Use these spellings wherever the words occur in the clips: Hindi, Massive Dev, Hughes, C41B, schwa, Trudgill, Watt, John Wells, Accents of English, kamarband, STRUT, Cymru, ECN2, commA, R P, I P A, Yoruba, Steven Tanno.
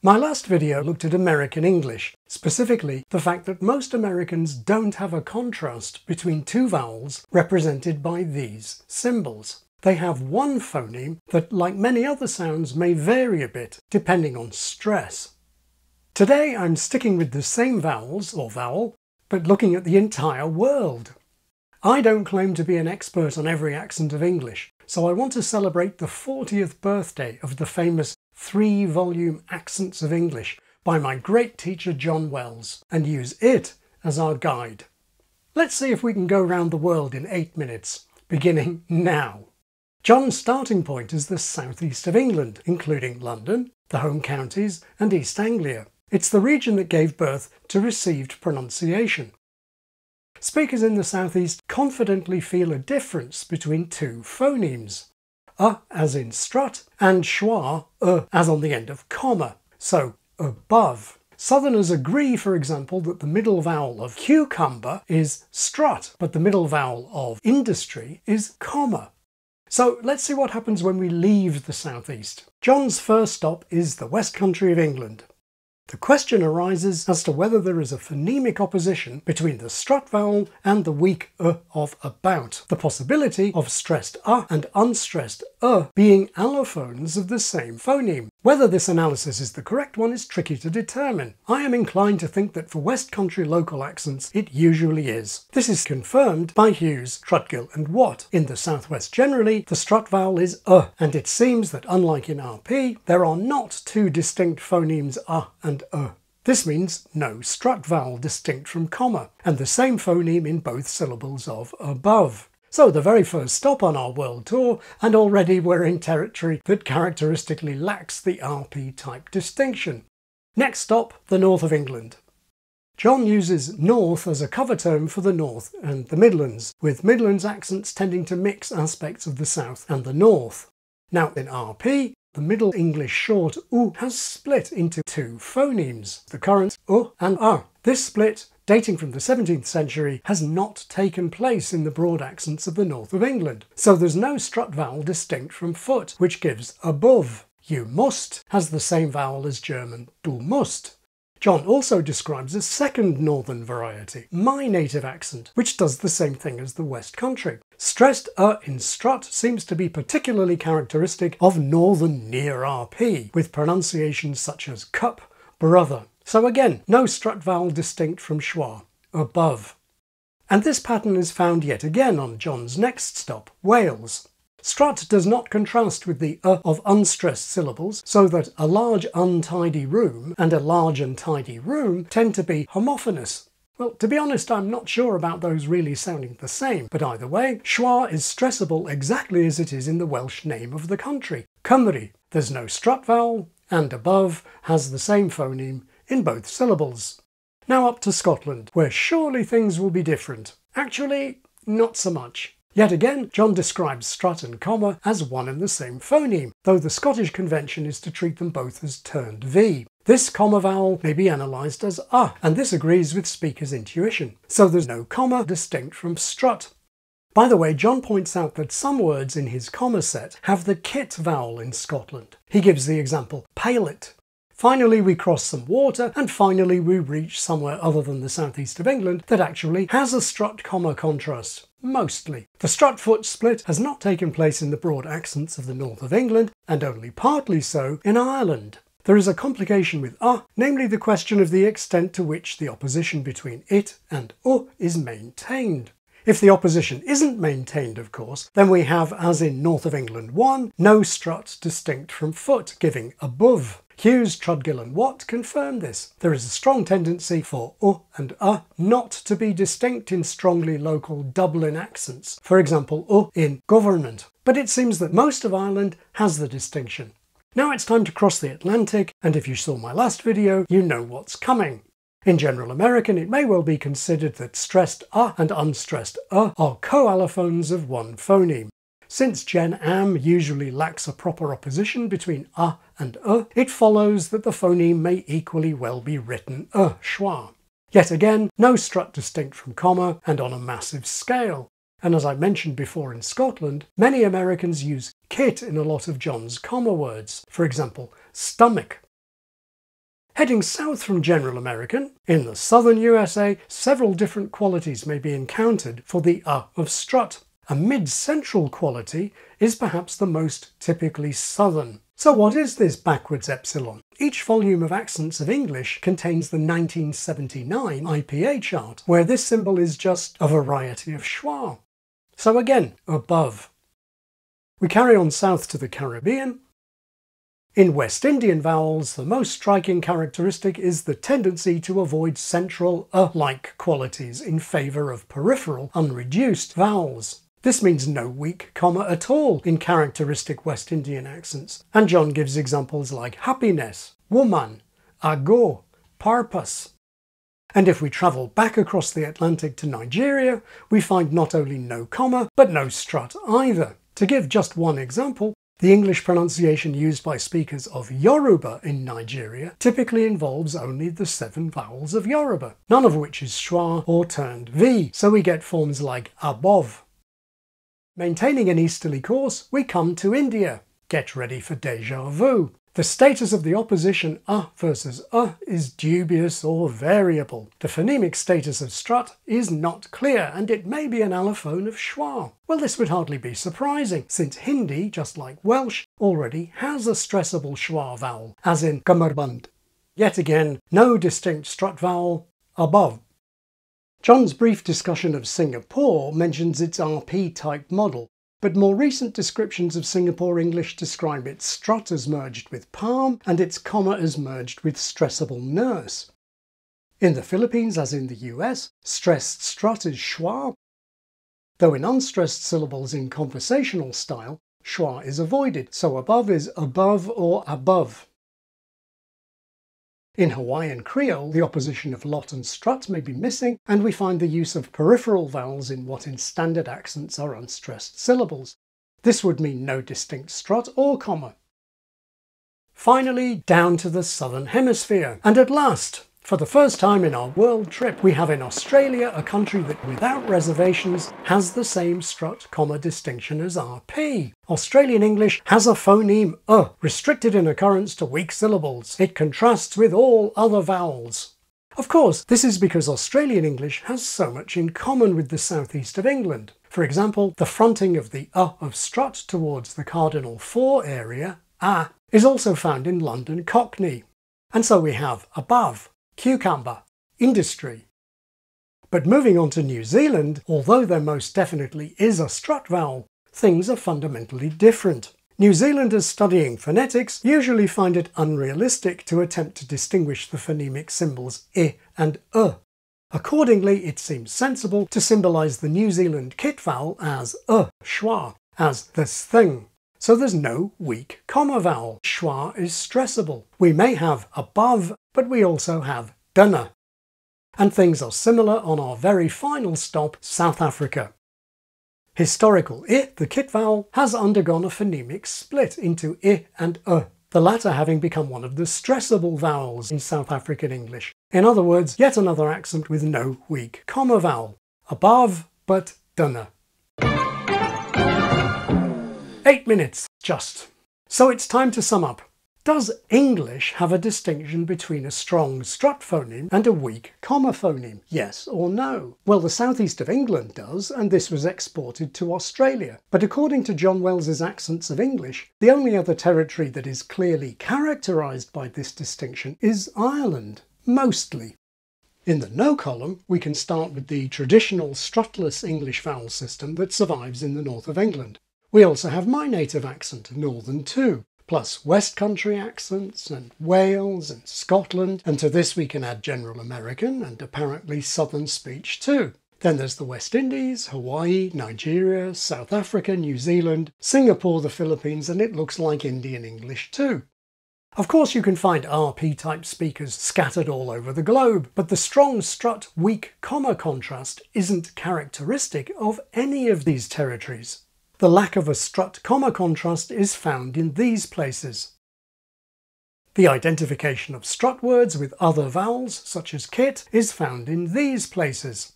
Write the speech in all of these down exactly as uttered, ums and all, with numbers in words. My last video looked at American English, specifically the fact that most Americans don't have a contrast between two vowels represented by these symbols. They have one phoneme that, like many other sounds, may vary a bit depending on stress. Today I'm sticking with the same vowels, or vowel, but looking at the entire world. I don't claim to be an expert on every accent of English, so I want to celebrate the fortieth birthday of the famous three-volume Accents of English by my great teacher John Wells, and use it as our guide. Let's see if we can go round the world in eight minutes, beginning now. John's starting point is the southeast of England, including London, the home counties, and East Anglia. It's the region that gave birth to received pronunciation. Speakers in the southeast confidently feel a difference between two phonemes. Uh as in strut, and schwa, uh as on the end of comma, so above. Southerners agree, for example, that the middle vowel of cucumber is strut, but the middle vowel of industry is comma. So let's see what happens when we leave the southeast. John's first stop is the West Country of England. The question arises as to whether there is a phonemic opposition between the strut vowel and the weak uh of about, the possibility of stressed uh and unstressed uh being allophones of the same phoneme. Whether this analysis is the correct one is tricky to determine. I am inclined to think that for West Country local accents it usually is. This is confirmed by Hughes, Trudgill and Watt. In the Southwest generally, the strut vowel is uh, and it seems that unlike in R P, there are not two distinct phonemes uh and Uh. This means no strut vowel distinct from comma, and the same phoneme in both syllables of above. So the very first stop on our world tour, and already we're in territory that characteristically lacks the R P type distinction. Next stop, the north of England. John uses north as a cover term for the north and the Midlands, with Midlands accents tending to mix aspects of the south and the north. Now in R P, the Middle English short U has split into two phonemes, the current U and A. This split, dating from the seventeenth century, has not taken place in the broad accents of the north of England, so there's no strut vowel distinct from foot, which gives above. You must has the same vowel as German du musst. John also describes a second northern variety, my native accent, which does the same thing as the West Country. Stressed uh in strut seems to be particularly characteristic of northern near R P, with pronunciations such as cup, brother. So again, no strut vowel distinct from schwa, above. And this pattern is found yet again on John's next stop, Wales. Strut does not contrast with the uh of unstressed syllables, so that a large untidy room and a large untidy room tend to be homophonous. Well, to be honest, I'm not sure about those really sounding the same, but either way, schwa is stressable exactly as it is in the Welsh name of the country, Cymru. There's no strut vowel, and above has the same phoneme in both syllables. Now up to Scotland, where surely things will be different. Actually, not so much. Yet again, John describes strut and comma as one and the same phoneme, though the Scottish convention is to treat them both as turned V. This comma vowel may be analysed as ah, and this agrees with speaker's intuition, so there's no comma distinct from strut. By the way, John points out that some words in his comma set have the kit vowel in Scotland. He gives the example "palet." Finally we cross some water, and finally we reach somewhere other than the southeast of England that actually has a strut-comma contrast, mostly. The strut-foot split has not taken place in the broad accents of the north of England, and only partly so in Ireland. There is a complication with ah, namely the question of the extent to which the opposition between it and u is maintained. If the opposition isn't maintained, of course, then we have, as in north of England one, no strut distinct from foot, giving above. Hughes, Trudgill and Watt confirm this. There is a strong tendency for u and a not to be distinct in strongly local Dublin accents, for example u in government, but it seems that most of Ireland has the distinction. Now it's time to cross the Atlantic, and if you saw my last video, you know what's coming. In general American, it may well be considered that stressed a and unstressed a are co-allophones of one phoneme. Since Gen Am usually lacks a proper opposition between a and uh, it follows that the phoneme may equally well be written uh, schwa. Yet again, no strut distinct from comma and on a massive scale. And as I mentioned before in Scotland, many Americans use kit in a lot of John's comma words, for example, stomach. Heading south from General American, in the southern U S A, several different qualities may be encountered for the uh of strut. A mid-central quality is perhaps the most typically southern. So what is this backwards epsilon? Each volume of Accents of English contains the nineteen seventy-nine I P A chart, where this symbol is just a variety of schwa. So again, above. We carry on south to the Caribbean. In West Indian vowels, the most striking characteristic is the tendency to avoid central uh-like qualities in favour of peripheral, unreduced vowels. This means no weak comma at all in characteristic West Indian accents, and John gives examples like happiness, woman, ago, purpose. And if we travel back across the Atlantic to Nigeria, we find not only no comma, but no strut either. To give just one example, the English pronunciation used by speakers of Yoruba in Nigeria typically involves only the seven vowels of Yoruba, none of which is schwa or turned V, so we get forms like above. Maintaining an easterly course, we come to India. Get ready for déjà vu. The status of the opposition uh versus uh is dubious or variable. The phonemic status of strut is not clear, and it may be an allophone of schwa. Well, this would hardly be surprising, since Hindi, just like Welsh, already has a stressable schwa vowel, as in kamarband. Yet again, no distinct strut vowel, above. John's brief discussion of Singapore mentions its R P-type model, but more recent descriptions of Singapore English describe its strut as merged with palm and its comma as merged with stressable nurse. In the Philippines, as in the U S, stressed strut is schwa, though in unstressed syllables in conversational style, schwa is avoided, so above is above or above. In Hawaiian Creole, the opposition of lot and strut may be missing, and we find the use of peripheral vowels in what in standard accents are unstressed syllables. This would mean no distinct strut or comma. Finally, down to the southern hemisphere. And at last, for the first time in our world trip, we have in Australia a country that, without reservations, has the same strut comma distinction as R P. Australian English has a phoneme uh, restricted in occurrence to weak syllables. It contrasts with all other vowels. Of course, this is because Australian English has so much in common with the southeast of England. For example, the fronting of the uh of strut towards the cardinal four area, ah, is also found in London Cockney. And so we have above, cucumber, industry. But moving on to New Zealand, although there most definitely is a strut vowel, things are fundamentally different. New Zealanders studying phonetics usually find it unrealistic to attempt to distinguish the phonemic symbols I and U. Accordingly, it seems sensible to symbolise the New Zealand kit vowel as U, schwa, as this thing. So there's no weak comma vowel. Schwa is stressable. We may have above, but we also have dunna. And things are similar on our very final stop, South Africa. Historical I, the kit vowel, has undergone a phonemic split into I and U, the latter having become one of the stressable vowels in South African English. In other words, yet another accent with no weak comma vowel. Above, but dunna. Eight minutes, just. So it's time to sum up. Does English have a distinction between a strong strut phoneme and a weak comma phoneme? Yes or no? Well, the southeast of England does, and this was exported to Australia. But according to John Wells's Accents of English, the only other territory that is clearly characterised by this distinction is Ireland, mostly. In the no column, we can start with the traditional strutless English vowel system that survives in the north of England. We also have my native accent, Northern too, plus West Country accents, and Wales, and Scotland, and to this we can add General American, and apparently Southern speech too. Then there's the West Indies, Hawaii, Nigeria, South Africa, New Zealand, Singapore, the Philippines, and it looks like Indian English too. Of course you can find R P-type speakers scattered all over the globe, but the strong strut-weak comma contrast isn't characteristic of any of these territories. The lack of a strut-comma contrast is found in these places. The identification of strut words with other vowels, such as kit, is found in these places.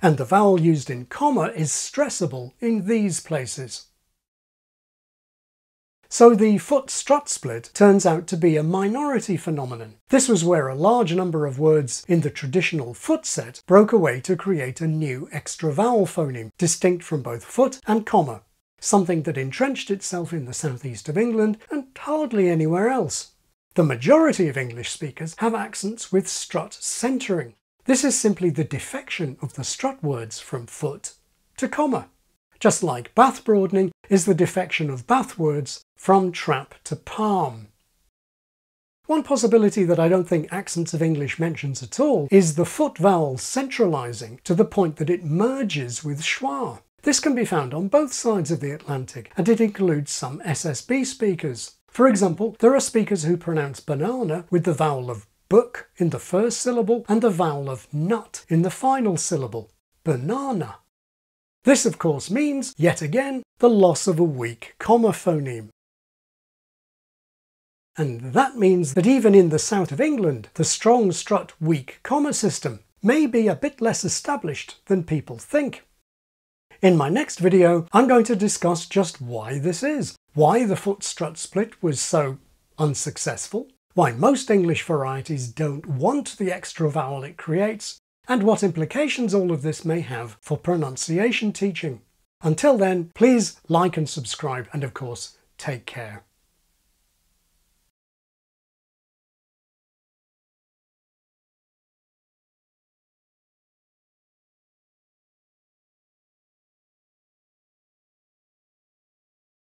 And the vowel used in comma is stressable in these places. So the foot-strut split turns out to be a minority phenomenon. This was where a large number of words in the traditional foot set broke away to create a new extra vowel phoneme, distinct from both foot and comma, something that entrenched itself in the southeast of England and hardly anywhere else. The majority of English speakers have accents with strut centering. This is simply the defection of the strut words from foot to comma, just like bath broadening is the defection of bath words from trap to palm. One possibility that I don't think Accents of English mentions at all is the foot vowel centralising to the point that it merges with schwa. This can be found on both sides of the Atlantic, and it includes some S S B speakers. For example, there are speakers who pronounce banana with the vowel of book in the first syllable and the vowel of nut in the final syllable, banana. This, of course, means, yet again, the loss of a weak comma phoneme. And that means that even in the south of England, the strong strut weak comma system may be a bit less established than people think. In my next video, I'm going to discuss just why this is, why the foot strut split was so unsuccessful, why most English varieties don't want the extra vowel it creates, and what implications all of this may have for pronunciation teaching. Until then, please like and subscribe, and of course, take care.